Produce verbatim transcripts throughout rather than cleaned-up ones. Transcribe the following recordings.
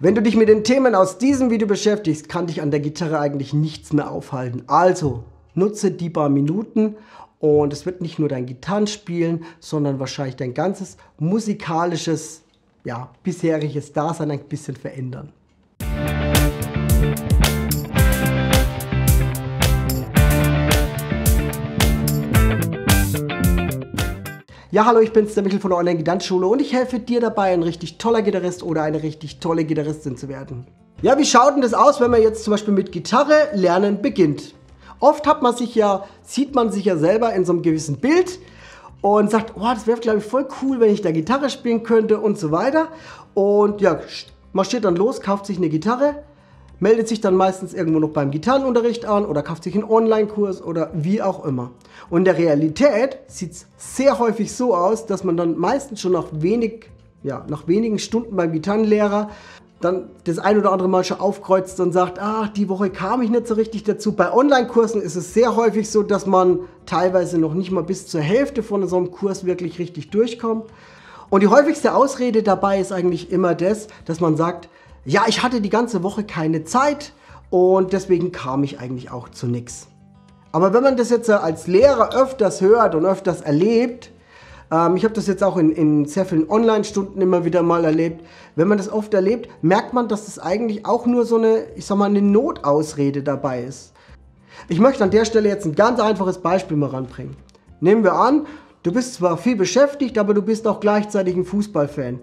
Wenn du dich mit den Themen aus diesem Video beschäftigst, kann dich an der Gitarre eigentlich nichts mehr aufhalten. Also nutze die paar Minuten und es wird nicht nur dein Gitarrenspielen, sondern wahrscheinlich dein ganzes musikalisches, ja, bisheriges Dasein ein bisschen verändern. Ja, hallo, ich bin's, der Michel von der Onlinegitarrenschule und ich helfe dir dabei, ein richtig toller Gitarrist oder eine richtig tolle Gitarristin zu werden. Ja, wie schaut denn das aus, wenn man jetzt zum Beispiel mit Gitarre lernen beginnt? Oft hat man sich ja, sieht man sich ja selber in so einem gewissen Bild und sagt, oh, das wäre, glaube ich, voll cool, wenn ich da Gitarre spielen könnte und so weiter. Und ja, marschiert dann los, kauft sich eine Gitarre, meldet sich dann meistens irgendwo noch beim Gitarrenunterricht an oder kauft sich einen Online-Kurs oder wie auch immer. Und in der Realität sieht es sehr häufig so aus, dass man dann meistens schon nach, wenig, ja, nach wenigen Stunden beim Gitarrenlehrer dann das ein oder andere Mal schon aufkreuzt und sagt, ach, die Woche kam ich nicht so richtig dazu. Bei Online-Kursen ist es sehr häufig so, dass man teilweise noch nicht mal bis zur Hälfte von so einem Kurs wirklich richtig durchkommt. Und die häufigste Ausrede dabei ist eigentlich immer das, dass man sagt, ja, ich hatte die ganze Woche keine Zeit und deswegen kam ich eigentlich auch zu nichts. Aber wenn man das jetzt als Lehrer öfters hört und öfters erlebt, ähm, ich habe das jetzt auch in, in sehr vielen Online-Stunden immer wieder mal erlebt, wenn man das oft erlebt, merkt man, dass das eigentlich auch nur so eine, ich sag mal, eine Notausrede dabei ist. Ich möchte an der Stelle jetzt ein ganz einfaches Beispiel mal ranbringen. Nehmen wir an, du bist zwar viel beschäftigt, aber du bist auch gleichzeitig ein Fußballfan.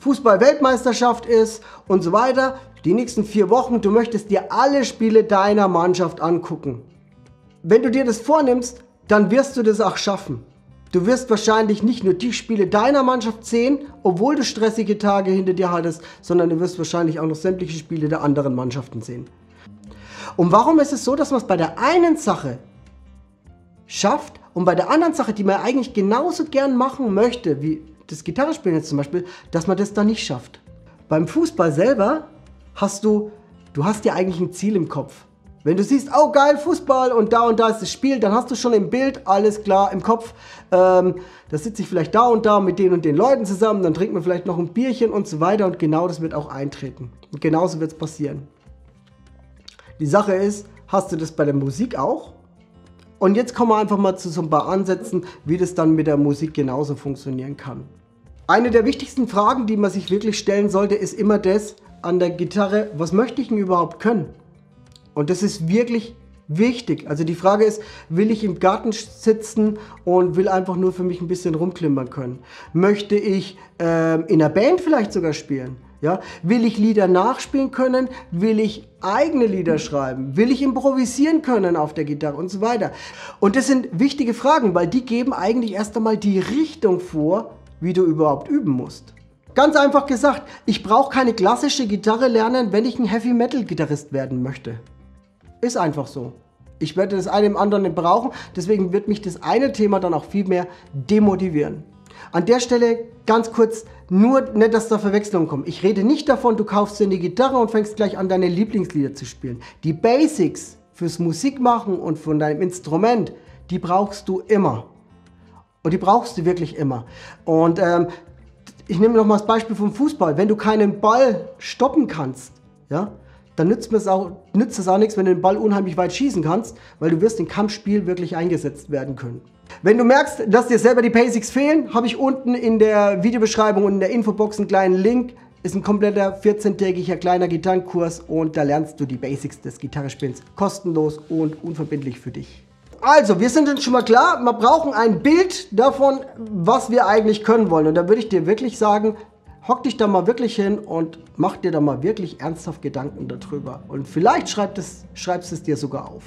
Fußball-Weltmeisterschaft ist und so weiter, die nächsten vier Wochen, du möchtest dir alle Spiele deiner Mannschaft angucken. Wenn du dir das vornimmst, dann wirst du das auch schaffen. Du wirst wahrscheinlich nicht nur die Spiele deiner Mannschaft sehen, obwohl du stressige Tage hinter dir hattest, sondern du wirst wahrscheinlich auch noch sämtliche Spiele der anderen Mannschaften sehen. Und warum ist es so, dass man es bei der einen Sache schafft und bei der anderen Sache, die man eigentlich genauso gern machen möchte, wie das Gitarrespielen jetzt zum Beispiel, dass man das dann nicht schafft? Beim Fußball selber hast du, du hast ja eigentlich ein Ziel im Kopf. Wenn du siehst, oh geil, Fußball und da und da ist das Spiel, dann hast du schon im Bild, alles klar, im Kopf, ähm, da sitze ich vielleicht da und da mit den und den Leuten zusammen, dann trinkt man vielleicht noch ein Bierchen und so weiter und genau das wird auch eintreten. Und genauso wird es passieren. Die Sache ist, hast du das bei der Musik auch? Und jetzt kommen wir einfach mal zu so ein paar Ansätzen, wie das dann mit der Musik genauso funktionieren kann. Eine der wichtigsten Fragen, die man sich wirklich stellen sollte, ist immer das an der Gitarre, was möchte ich denn überhaupt können? Und das ist wirklich wichtig. Also die Frage ist, will ich im Garten sitzen und will einfach nur für mich ein bisschen rumklimpern können? Möchte ich äh, in einer Band vielleicht sogar spielen? Ja? Will ich Lieder nachspielen können? Will ich eigene Lieder schreiben? Will ich improvisieren können auf der Gitarre und so weiter? Und das sind wichtige Fragen, weil die geben eigentlich erst einmal die Richtung vor, wie du überhaupt üben musst. Ganz einfach gesagt, ich brauche keine klassische Gitarre lernen, wenn ich ein Heavy-Metal-Gitarrist werden möchte. Ist einfach so. Ich werde das eine im anderen nicht brauchen, deswegen wird mich das eine Thema dann auch viel mehr demotivieren. An der Stelle ganz kurz, nur nicht, dass da Verwechslungen kommen. Ich rede nicht davon, du kaufst dir eine Gitarre und fängst gleich an, deine Lieblingslieder zu spielen. Die Basics fürs Musikmachen und von deinem Instrument, die brauchst du immer. Und die brauchst du wirklich immer. Und ähm, ich nehme nochmal das Beispiel vom Fußball. Wenn du keinen Ball stoppen kannst, ja, dann nützt es auch, nützt es auch nichts, wenn du den Ball unheimlich weit schießen kannst, weil du wirst im Kampfspiel wirklich eingesetzt werden können. Wenn du merkst, dass dir selber die Basics fehlen, habe ich unten in der Videobeschreibung und in der Infobox einen kleinen Link. Ist ein kompletter vierzehntägiger kleiner Gitarrenkurs und da lernst du die Basics des Gitarrespielens kostenlos und unverbindlich für dich. Also, wir sind uns schon mal klar, wir brauchen ein Bild davon, was wir eigentlich können wollen. Und da würde ich dir wirklich sagen, hock dich da mal wirklich hin und mach dir da mal wirklich ernsthaft Gedanken darüber. Und vielleicht schreib das, schreibst es dir sogar auf.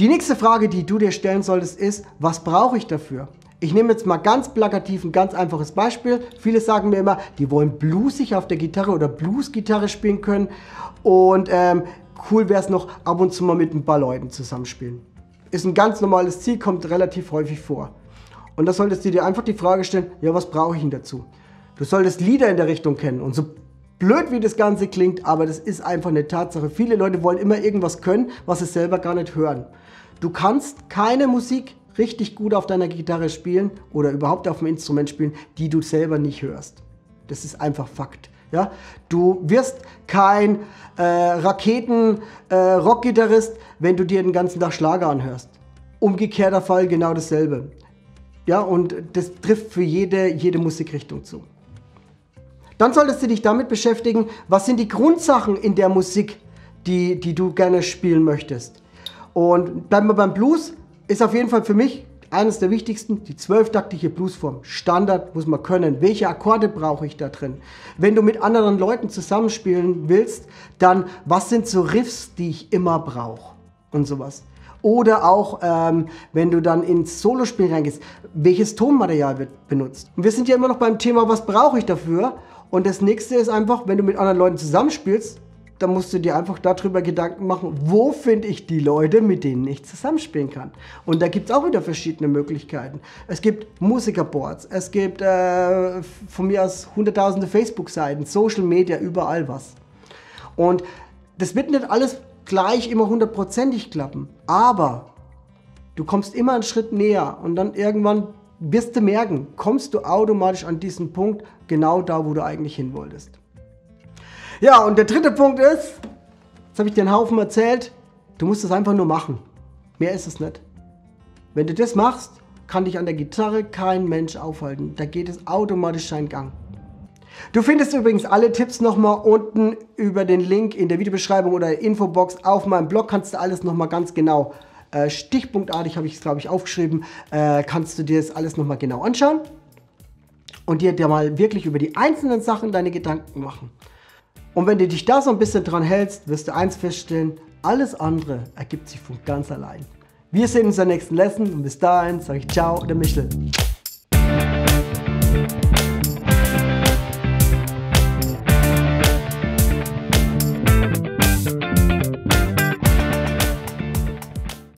Die nächste Frage, die du dir stellen solltest, ist, was brauche ich dafür? Ich nehme jetzt mal ganz plakativ ein ganz einfaches Beispiel. Viele sagen mir immer, die wollen bluesig auf der Gitarre oder Bluesgitarre spielen können. Und ähm, cool wäre es noch, ab und zu mal mit ein paar Leuten zusammenspielen. Ist ein ganz normales Ziel, kommt relativ häufig vor. Und da solltest du dir einfach die Frage stellen, ja, was brauche ich denn dazu? Du solltest Lieder in der Richtung kennen und so blöd wie das Ganze klingt, aber das ist einfach eine Tatsache. Viele Leute wollen immer irgendwas können, was sie selber gar nicht hören. Du kannst keine Musik richtig gut auf deiner Gitarre spielen oder überhaupt auf dem Instrument spielen, die du selber nicht hörst. Das ist einfach Fakt. Ja? Du wirst kein äh, Raketen-Rock-Gitarrist, äh, wenn du dir den ganzen Tag Schlager anhörst. Umgekehrter Fall genau dasselbe. Ja, und das trifft für jede, jede Musikrichtung zu. Dann solltest du dich damit beschäftigen, was sind die Grundsachen in der Musik, die, die du gerne spielen möchtest. Und bleiben wir beim Blues, ist auf jeden Fall für mich eines der wichtigsten, die zwölftaktige Bluesform. Standard muss man können. Welche Akkorde brauche ich da drin? Wenn du mit anderen Leuten zusammenspielen willst, dann was sind so Riffs, die ich immer brauche und sowas. Oder auch, ähm, wenn du dann ins Solospiel reingehst, welches Tonmaterial wird benutzt. Und wir sind ja immer noch beim Thema, was brauche ich dafür? Und das nächste ist einfach, wenn du mit anderen Leuten zusammenspielst, dann musst du dir einfach darüber Gedanken machen, wo finde ich die Leute, mit denen ich zusammenspielen kann. Und da gibt es auch wieder verschiedene Möglichkeiten. Es gibt Musikerboards, es gibt äh, von mir aus hunderttausende Facebook-Seiten, Social Media, überall was. Und das wird nicht alles gleich immer hundertprozentig klappen, aber du kommst immer einen Schritt näher und dann irgendwann wirst du merken, kommst du automatisch an diesen Punkt, genau da, wo du eigentlich hin wolltest. Ja, und der dritte Punkt ist, jetzt habe ich dir einen Haufen erzählt, du musst es einfach nur machen. Mehr ist es nicht. Wenn du das machst, kann dich an der Gitarre kein Mensch aufhalten. Da geht es automatisch seinen Gang. Du findest übrigens alle Tipps nochmal unten über den Link in der Videobeschreibung oder Infobox auf meinem Blog, kannst du alles nochmal ganz genau, äh, stichpunktartig habe ich es glaube ich aufgeschrieben, äh, kannst du dir das alles nochmal genau anschauen und dir, dir mal wirklich über die einzelnen Sachen deine Gedanken machen. Und wenn du dich da so ein bisschen dran hältst, wirst du eins feststellen, alles andere ergibt sich von ganz allein. Wir sehen uns in der nächsten Lesson und bis dahin sage ich ciao, der Michel.